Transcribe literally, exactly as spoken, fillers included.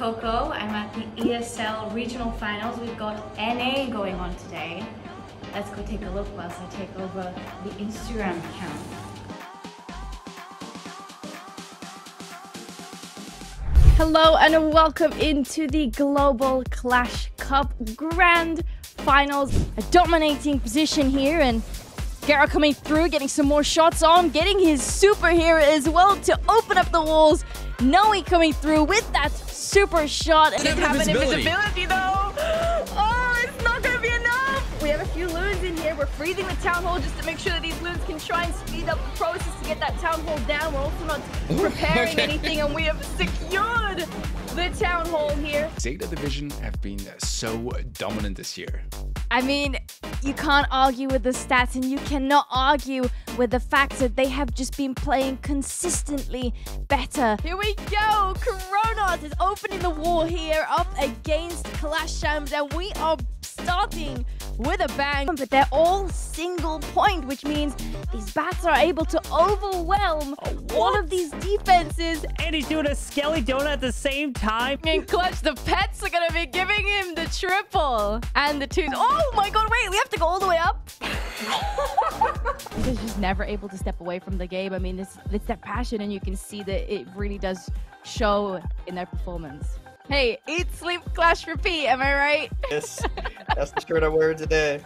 Coco. I'm at the E S L regional finals. We've got N A going on today. Let's go take a look whilst I take over the Instagram account. Hello and welcome into the Global Clash Cup Grand Finals. A dominating position here, and Gara coming through, getting some more shots on, getting his super here as well to open up the walls. Noe coming through with that super shot. And it happened invisibility though. Oh, it's not going to be enough. We have a few loons in here. We're freezing the Town Hall just to make sure that these loons can try and speed up the process to get that Town Hall down. We're also not preparing okay. anything, and we have secured the Town Hall here. Zeta Division have been so dominant this year. I mean, you can't argue with the stats, and you cannot argue with the fact that they have just been playing consistently better. Here we go! Kronos is opening the war here up against Clash Shams, and we are starting with a bang. But they're all single point, which means these bats are able to overwhelm what? all of these defenses. And he's doing a Skelly Donut at the same time. And Clutch, the pets are going to be giving him the triple and the twos. Oh my god, wait, we have to go all the way up. They're just never able to step away from the game. I mean, it's, it's their passion, and you can see that it really does show in their performance. Hey, eat, sleep, clash, repeat, am I right? Yes, that's the shirt I wear today.